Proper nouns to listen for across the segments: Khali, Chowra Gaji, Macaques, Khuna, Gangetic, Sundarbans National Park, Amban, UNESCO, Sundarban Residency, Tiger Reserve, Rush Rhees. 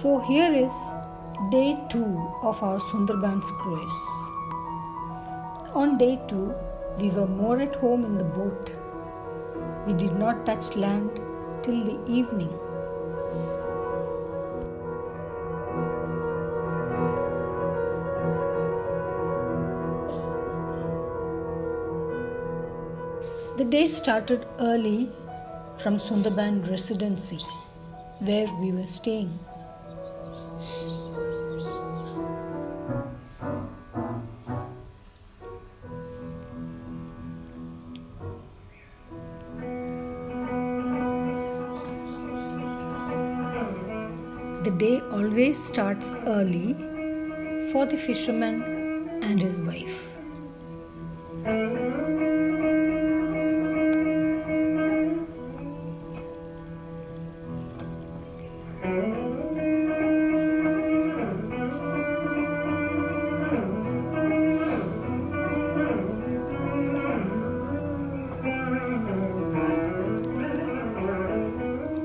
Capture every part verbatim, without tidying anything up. So here is day two of our Sundarbans cruise. On day two, we were more at home in the boat. We did not touch land till the evening. The day started early from Sundarban Residency, where we were staying. The day always starts early for the fisherman and his wife.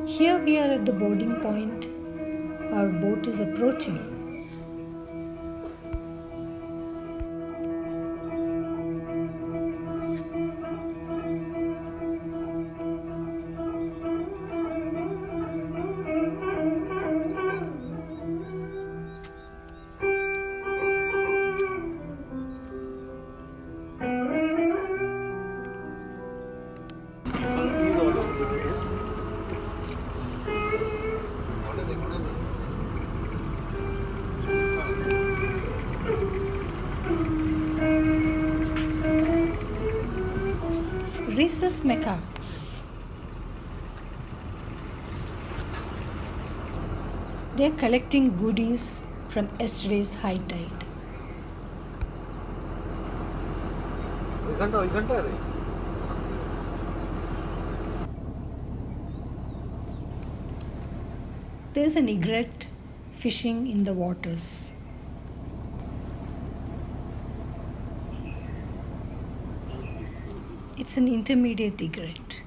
Here we are at the boarding point. Our boat is approaching. Rhesus macaques. They are collecting goodies from yesterday's high tide. There is an egret fishing in the waters. It's an intermediate egret.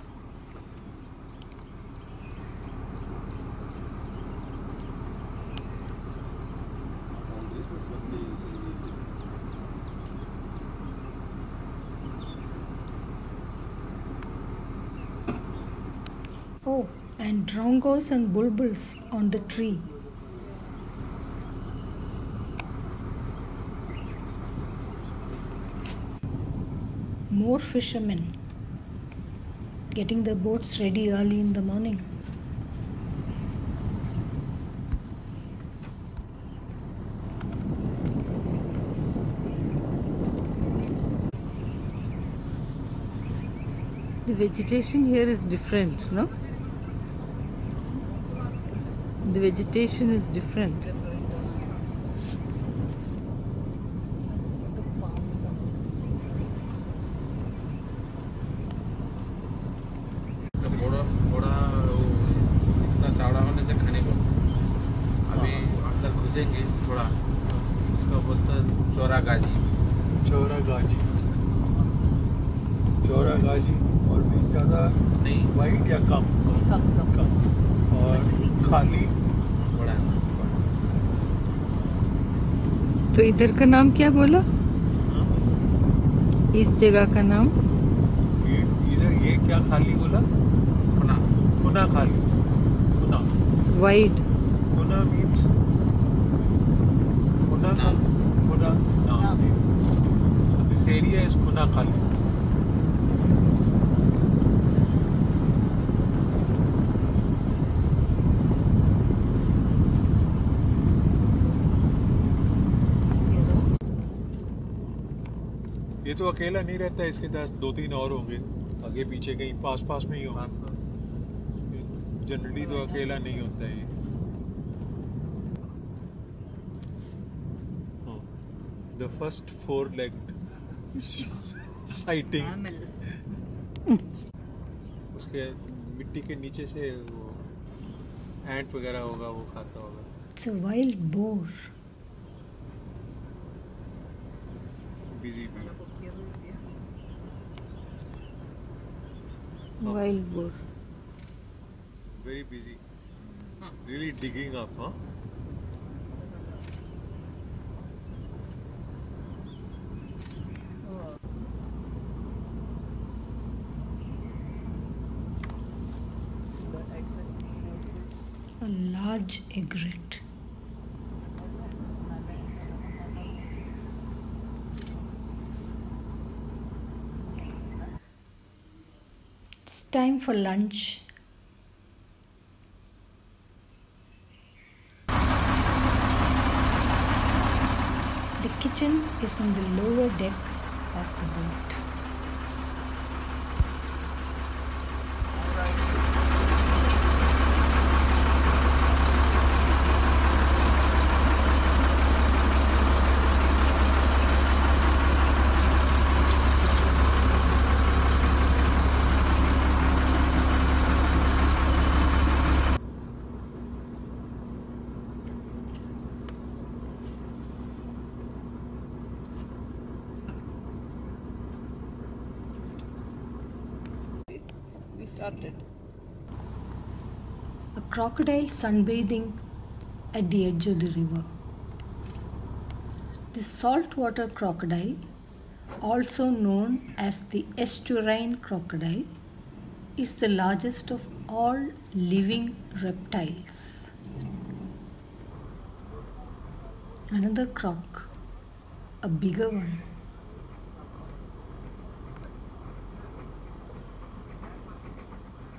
Oh, and drongos and bulbuls on the tree. More fishermen getting their boats ready early in the morning. The vegetation here is different, no? The vegetation is different. थोड़ा उसका बोलता है चौरा गाजी चौरा गाजी चौरा गाजी और भी ज़्यादा नहीं white या कम कम और खाली बड़ा तो इधर का नाम क्या बोला इस जगह का नाम ये इधर ये क्या खाली बोला खुना खुना खाली खुना वाइट खुना means Khuna, Khuna, no. This area is Khuna Khali. ये तो अकेला नहीं रहता है इसके पास दो तीन और होंगे आगे पीछे कहीं पास पास में ही होंगे जनरली तो अकेला नहीं होता है ये The first four-legged sighting. उसके मिट्टी के नीचे से वो ant वगैरह होगा वो खाता होगा. It's a wild boar. Busy bee. Wild boar. Very busy. Really digging up, huh? large egret. It's time for lunch. The kitchen is in the lower deck of the boat. Started. A crocodile sunbathing at the edge of the river. The saltwater crocodile, also known as the estuarine crocodile, is the largest of all living reptiles. Another croc, a bigger one.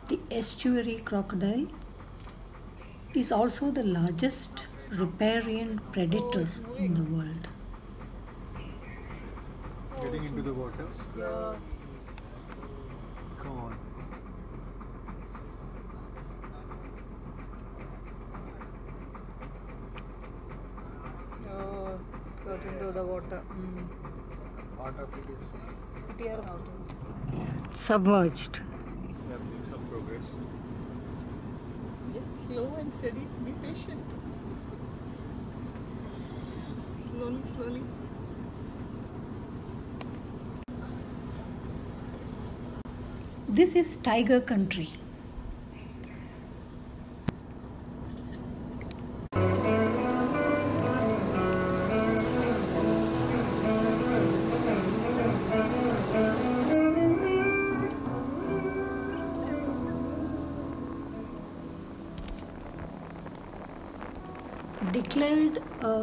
The estuary crocodile is also the largest riparian predator in the world. Getting into the water? Yeah. Come on. Oh, got into the water. Mm. Part of it is submerged. We are making some progress. Get slow and steady. Be patient. Slowly, slowly. This is tiger country. Declared a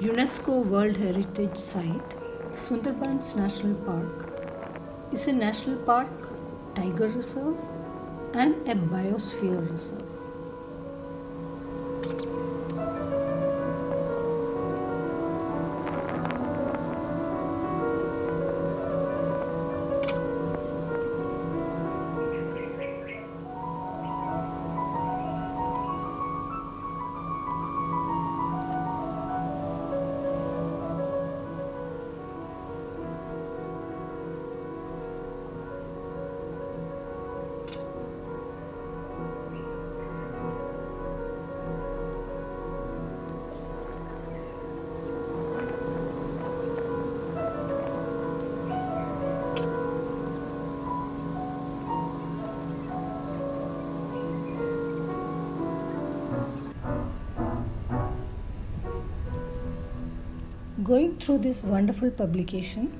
UNESCO World Heritage Site, Sundarbans National Park is a national park, tiger reserve, and a biosphere reserve. Going through this wonderful publication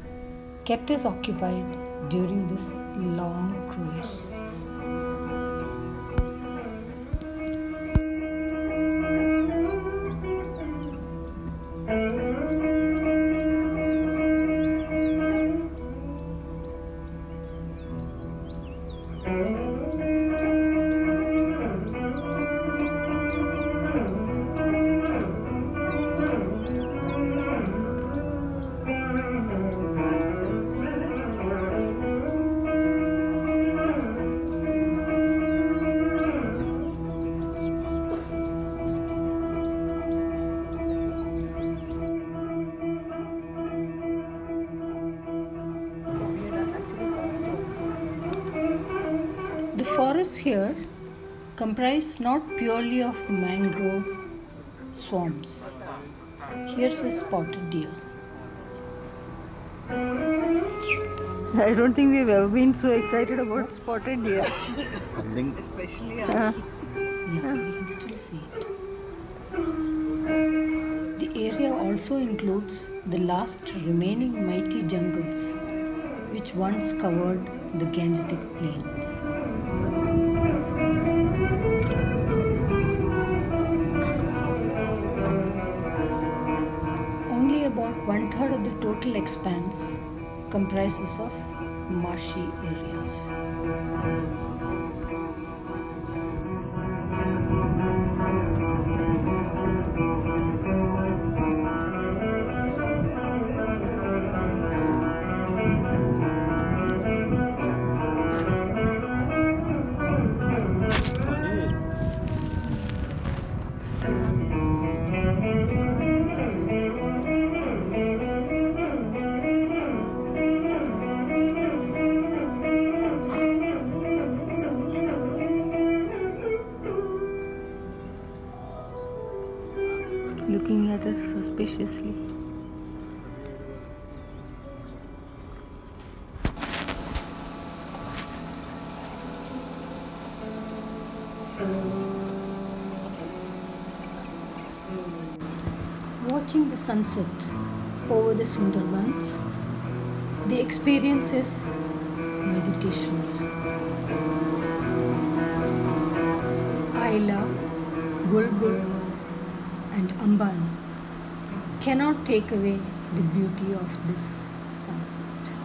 kept us occupied during this long cruise. Forests here comprise not purely of mangrove swamps. Here's a spotted deer. I don't think we've ever been so excited about spotted deer. Especially uh, yeah, we can still see it. The area also includes the last remaining mighty jungles which once covered the Gangetic plains. the total expanse comprises of marshy areas. Looking at us suspiciously. Watching the sunset over the Sundarbans, the experience is meditational. I love Gul and Amban cannot take away the beauty of this sunset.